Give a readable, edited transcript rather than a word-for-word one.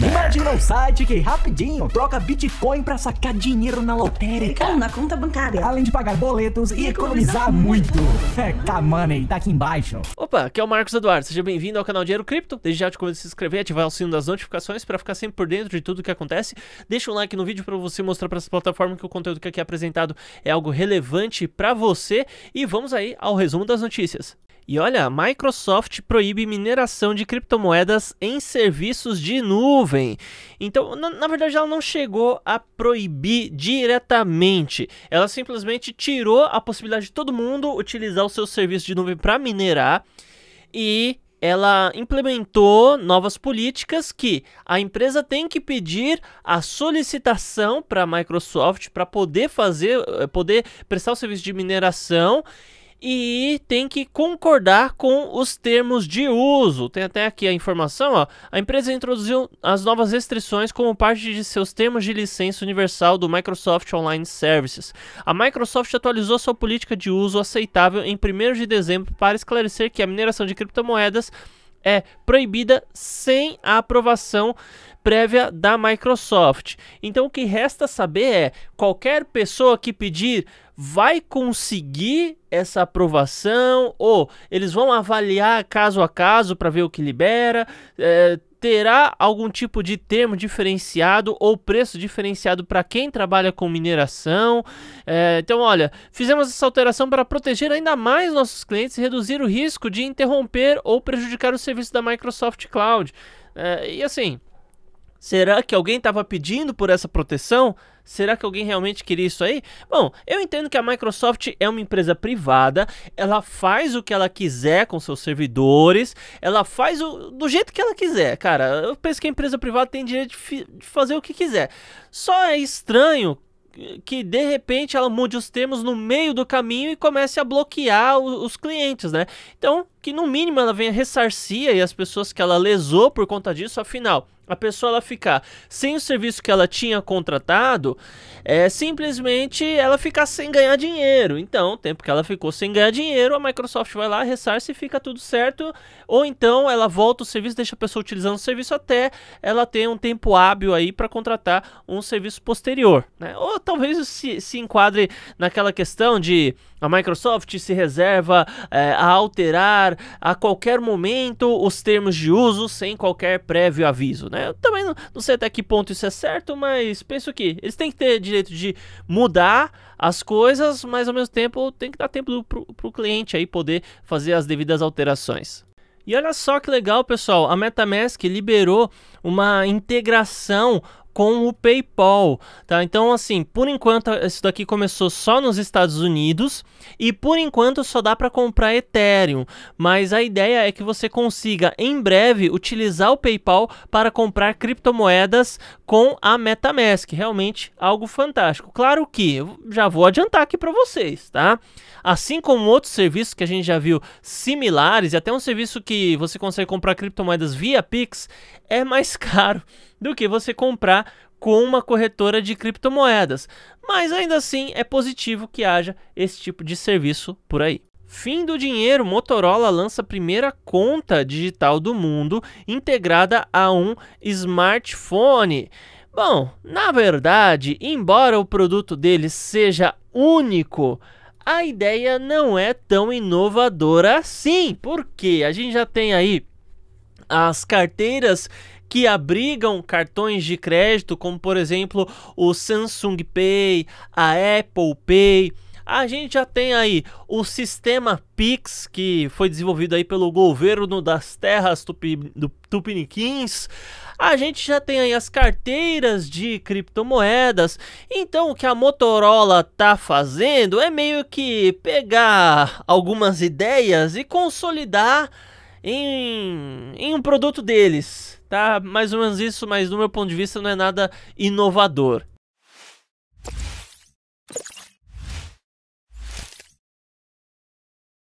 Imagina um site que rapidinho troca Bitcoin pra sacar dinheiro na lotérica ou na conta bancária, além de pagar boletos e economizar muito. É, Kamoney, tá aqui embaixo. Opa, aqui é o Marcos Eduardo, seja bem-vindo ao canal Dinheiro Crypto. Desde já te convido a se inscrever e ativar o sino das notificações pra ficar sempre por dentro de tudo que acontece. Deixa um like no vídeo pra você mostrar pra essa plataforma que o conteúdo que aqui é apresentado é algo relevante pra você. E vamos aí ao resumo das notícias. E olha, a Microsoft proíbe mineração de criptomoedas em serviços de nuvem. Então, na verdade, ela não chegou a proibir diretamente. Ela simplesmente tirou a possibilidade de todo mundo utilizar o seu serviço de nuvem para minerar. E ela implementou novas políticas que a empresa tem que pedir a solicitação para a Microsoft para poder prestar o serviço de mineração. E tem que concordar com os termos de uso. Tem até aqui a informação, ó. A empresa introduziu as novas restrições como parte de seus termos de licença universal do Microsoft Online Services. A Microsoft atualizou sua política de uso aceitável em 1º de dezembro para esclarecer que a mineração de criptomoedas é proibida sem a aprovação prévia da Microsoft. Então o que resta saber é, qualquer pessoa que pedir vai conseguir essa aprovação, ou eles vão avaliar caso a caso para ver o que libera, terá algum tipo de termo diferenciado ou preço diferenciado para quem trabalha com mineração. Então, olha, fizemos essa alteração para proteger ainda mais nossos clientes e reduzir o risco de interromper ou prejudicar o serviço da Microsoft Cloud. E assim, será que alguém estava pedindo por essa proteção? Será que alguém realmente queria isso aí? Bom, eu entendo que a Microsoft é uma empresa privada, ela faz o que ela quiser com seus servidores, ela faz do jeito que ela quiser, cara. Eu penso que a empresa privada tem direito de fazer o que quiser. Só é estranho que de repente ela mude os termos no meio do caminho e comece a bloquear os clientes, né? Então, que no mínimo ela venha ressarcir aí as pessoas que ela lesou por conta disso. Afinal, a pessoa ela ficar sem o serviço que ela tinha contratado, simplesmente ela ficar sem ganhar dinheiro. Então, o tempo que ela ficou sem ganhar dinheiro, a Microsoft vai lá, ressarce e fica tudo certo. Ou então ela volta o serviço, deixa a pessoa utilizando o serviço até ela ter um tempo hábil aí para contratar um serviço posterior, né? Ou talvez se enquadre naquela questão de a Microsoft se reserva a alterar a qualquer momento os termos de uso sem qualquer prévio aviso, né? Eu também não sei até que ponto isso é certo, mas penso que eles têm que ter direito de mudar as coisas, mas ao mesmo tempo tem que dar tempo pro cliente aí poder fazer as devidas alterações. E olha só que legal, pessoal, a MetaMask liberou uma integração com o PayPal, tá? Então, assim, por enquanto isso daqui começou só nos Estados Unidos e por enquanto só dá para comprar Ethereum, mas a ideia é que você consiga em breve utilizar o PayPal para comprar criptomoedas com a MetaMask. Realmente algo fantástico. Claro que eu já vou adiantar aqui para vocês, tá? Assim como outros serviços que a gente já viu similares, e até um serviço que você consegue comprar criptomoedas via Pix, é mais caro do que você comprar com uma corretora de criptomoedas. Mas ainda assim é positivo que haja esse tipo de serviço por aí. Fim do dinheiro, Motorola lança a primeira conta digital do mundo integrada a um smartphone. Bom, na verdade, embora o produto deles seja único, a ideia não é tão inovadora assim, porque a gente já tem aí as carteiras que abrigam cartões de crédito, como por exemplo o Samsung Pay, a Apple Pay. A gente já tem aí o sistema Pix, que foi desenvolvido aí pelo governo das terras tupiniquins. A gente já tem aí as carteiras de criptomoedas. Então o que a Motorola tá fazendo é meio que pegar algumas ideias e consolidar em um produto deles, tá? Mais ou menos isso, mas do meu ponto de vista não é nada inovador.